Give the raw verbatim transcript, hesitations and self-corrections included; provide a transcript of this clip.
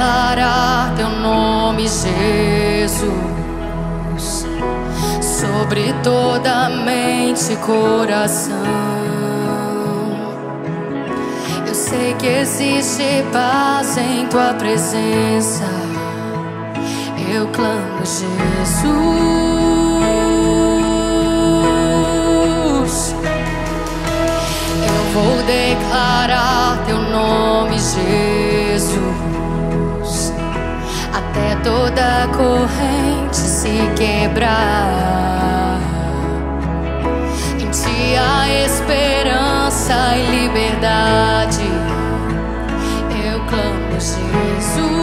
declarar teu nome, Jesus, sobre toda mente e coração. Eu sei que existe paz em tua presença. Eu clamo, Jesus. Eu vou declarar teu nome, Jesus, até toda corrente se quebrar. Em ti há esperança e liberdade. Eu clamo, Jesus.